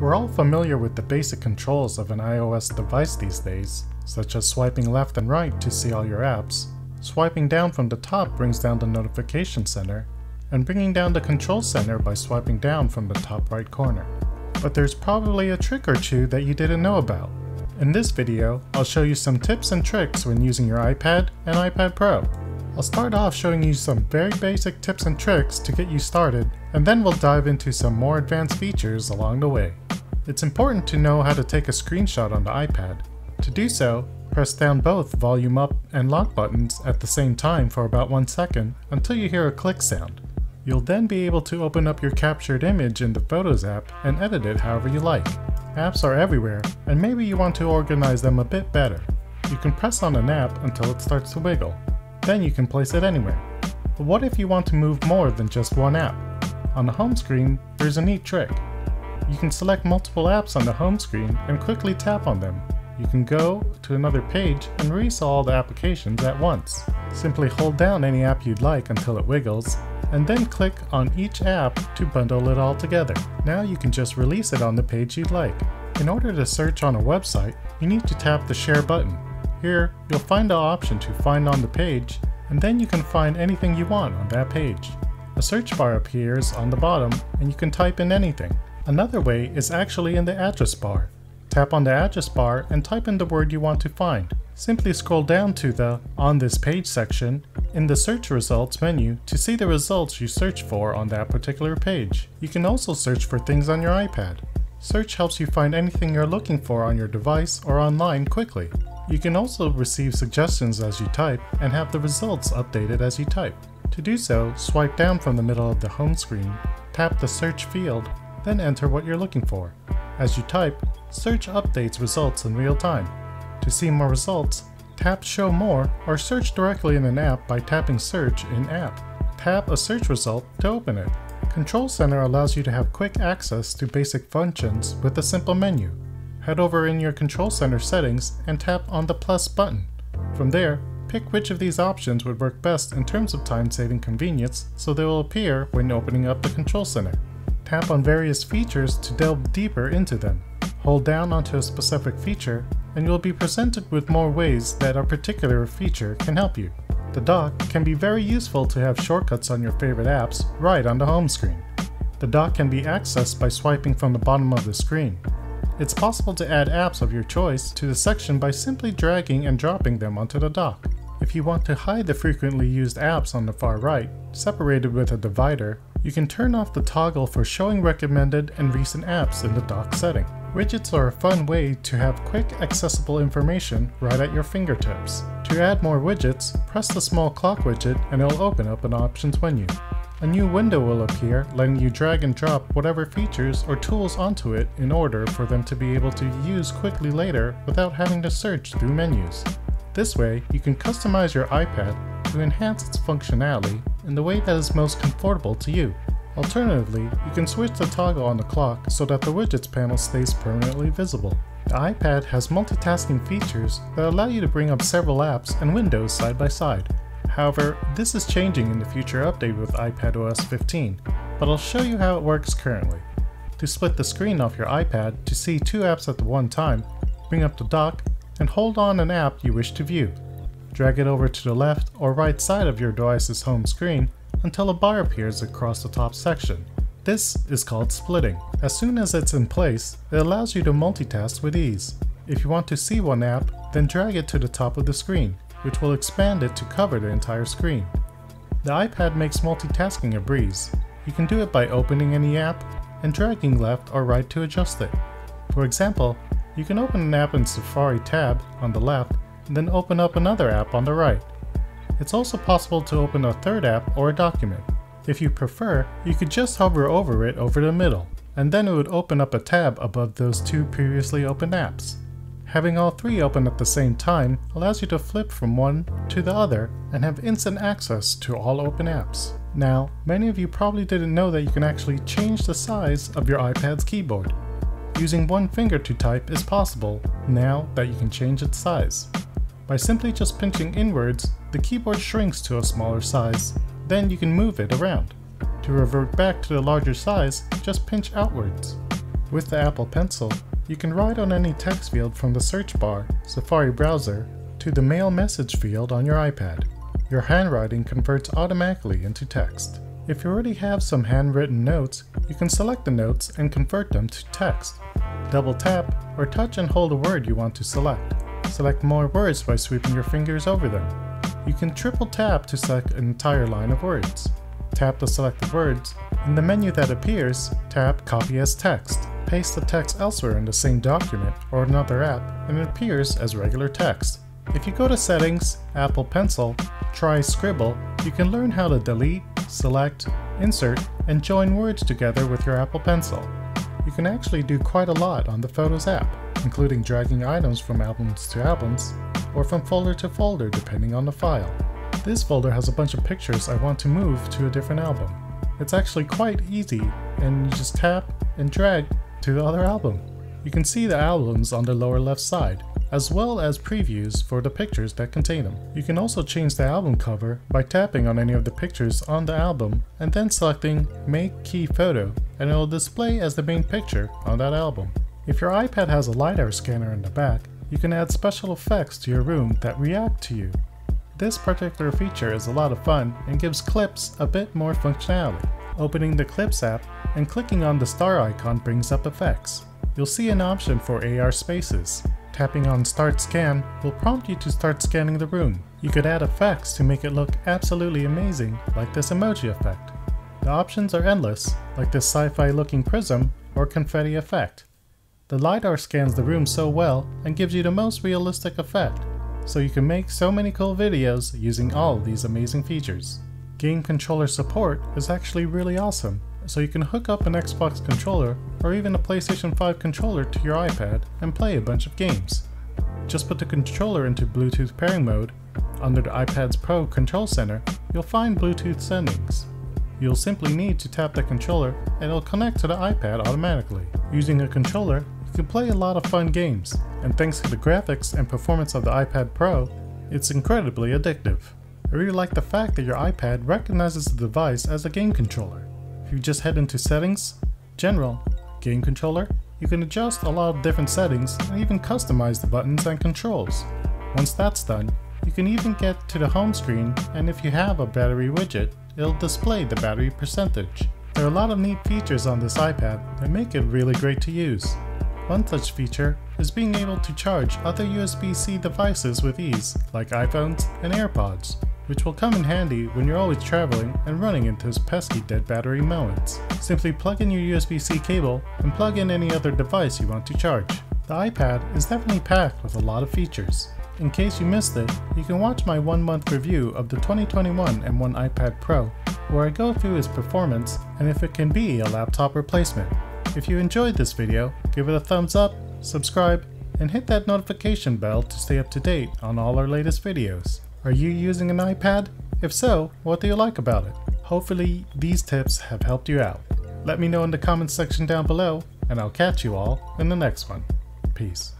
We're all familiar with the basic controls of an iOS device these days, such as swiping left and right to see all your apps, swiping down from the top brings down the notification center, and bringing down the control center by swiping down from the top right corner. But there's probably a trick or two that you didn't know about. In this video, I'll show you some tips and tricks when using your iPad and iPad Pro. I'll start off showing you some very basic tips and tricks to get you started, and then we'll dive into some more advanced features along the way. It's important to know how to take a screenshot on the iPad. To do so, press down both volume up and lock buttons at the same time for about 1 second until you hear a click sound. You'll then be able to open up your captured image in the Photos app and edit it however you like. Apps are everywhere, and maybe you want to organize them a bit better. You can press on an app until it starts to wiggle. Then you can place it anywhere. But what if you want to move more than just one app? On the home screen, there's a neat trick. You can select multiple apps on the home screen and quickly tap on them. You can go to another page and reset all the applications at once. Simply hold down any app you'd like until it wiggles, and then click on each app to bundle it all together. Now you can just release it on the page you'd like. In order to search on a website, you need to tap the Share button. Here, you'll find the option to find on the page, and then you can find anything you want on that page. A search bar appears on the bottom, and you can type in anything. Another way is actually in the address bar. Tap on the address bar and type in the word you want to find. Simply scroll down to the On This Page section in the search results menu to see the results you search for on that particular page. You can also search for things on your iPad. Search helps you find anything you're looking for on your device or online quickly. You can also receive suggestions as you type and have the results updated as you type. To do so, swipe down from the middle of the home screen, tap the search field, then enter what you're looking for. As you type, search updates results in real time. To see more results, tap Show More or search directly in an app by tapping Search in App. Tap a search result to open it. Control Center allows you to have quick access to basic functions with a simple menu. Head over in your Control Center settings and tap on the plus button. From there, pick which of these options would work best in terms of time-saving convenience so they will appear when opening up the Control Center. Tap on various features to delve deeper into them. Hold down onto a specific feature and you'll be presented with more ways that a particular feature can help you. The dock can be very useful to have shortcuts on your favorite apps right on the home screen. The dock can be accessed by swiping from the bottom of the screen. It's possible to add apps of your choice to the section by simply dragging and dropping them onto the dock. If you want to hide the frequently used apps on the far right, separated with a divider, you can turn off the toggle for showing recommended and recent apps in the dock setting. Widgets are a fun way to have quick, accessible information right at your fingertips. To add more widgets, press the small clock widget and it'll open up an options menu. A new window will appear, letting you drag and drop whatever features or tools onto it in order for them to be able to use quickly later without having to search through menus. This way, you can customize your iPad to enhance its functionality in the way that is most comfortable to you. Alternatively, you can switch the toggle on the clock so that the widgets panel stays permanently visible. The iPad has multitasking features that allow you to bring up several apps and windows side by side. However, this is changing in the future update with iPadOS 15, but I'll show you how it works currently. To split the screen off your iPad to see two apps at the one time, bring up the dock and hold on an app you wish to view. Drag it over to the left or right side of your device's home screen until a bar appears across the top section. This is called splitting. As soon as it's in place, it allows you to multitask with ease. If you want to see one app, then drag it to the top of the screen, which will expand it to cover the entire screen. The iPad makes multitasking a breeze. You can do it by opening any app and dragging left or right to adjust it. For example, you can open an app in Safari tab on the left and then open up another app on the right. It's also possible to open a third app or a document. If you prefer, you could just hover over it over the middle, and then it would open up a tab above those two previously open apps. Having all three open at the same time allows you to flip from one to the other and have instant access to all open apps. Now, many of you probably didn't know that you can actually change the size of your iPad's keyboard. Using one finger to type is possible now that you can change its size. By simply just pinching inwards, the keyboard shrinks to a smaller size, then you can move it around. To revert back to the larger size, just pinch outwards. With the Apple Pencil, you can write on any text field from the search bar, Safari browser, to the mail message field on your iPad. Your handwriting converts automatically into text. If you already have some handwritten notes, you can select the notes and convert them to text. Double tap or touch and hold a word you want to select. Select more words by sweeping your fingers over them. You can triple tap to select an entire line of words. Tap the selected words. In the menu that appears, tap Copy as Text. Paste the text elsewhere in the same document or another app, and it appears as regular text. If you go to Settings, Apple Pencil, try Scribble, you can learn how to delete, select, insert, and join words together with your Apple Pencil. You can actually do quite a lot on the Photos app, including dragging items from albums to albums, or from folder to folder depending on the file. This folder has a bunch of pictures I want to move to a different album. It's actually quite easy, and you just tap and drag to the other album. You can see the albums on the lower left side, as well as previews for the pictures that contain them. You can also change the album cover by tapping on any of the pictures on the album and then selecting Make Key Photo, and it will display as the main picture on that album. If your iPad has a LiDAR scanner in the back, you can add special effects to your room that react to you. This particular feature is a lot of fun and gives clips a bit more functionality. Opening the Clips app and clicking on the star icon brings up effects. You'll see an option for AR Spaces. Tapping on Start Scan will prompt you to start scanning the room. You could add effects to make it look absolutely amazing, like this emoji effect. The options are endless, like this sci-fi looking prism or confetti effect. The LiDAR scans the room so well and gives you the most realistic effect, so you can make so many cool videos using all of these amazing features. Game controller support is actually really awesome. So you can hook up an Xbox controller or even a PlayStation 5 controller to your iPad and play a bunch of games. Just put the controller into Bluetooth pairing mode. Under the iPad's Pro Control Center, you'll find Bluetooth settings. You'll simply need to tap the controller and it'll connect to the iPad automatically. Using a controller, you can play a lot of fun games, and thanks to the graphics and performance of the iPad Pro, it's incredibly addictive. I really like the fact that your iPad recognizes the device as a game controller. If you just head into Settings, General, Game Controller, you can adjust a lot of different settings and even customize the buttons and controls. Once that's done, you can even get to the home screen, and if you have a battery widget, it'll display the battery percentage. There are a lot of neat features on this iPad that make it really great to use. One such feature is being able to charge other USB-C devices with ease, like iPhones and AirPods, which will come in handy when you're always traveling and running into those pesky dead battery moments. Simply plug in your USB-C cable and plug in any other device you want to charge. The iPad is definitely packed with a lot of features. In case you missed it, you can watch my 1-month review of the 2021 M1 iPad Pro, where I go through its performance and if it can be a laptop replacement. If you enjoyed this video, give it a thumbs up, subscribe, and hit that notification bell to stay up to date on all our latest videos. Are you using an iPad? If so, what do you like about it? Hopefully these tips have helped you out. Let me know in the comments section down below, and I'll catch you all in the next one. Peace.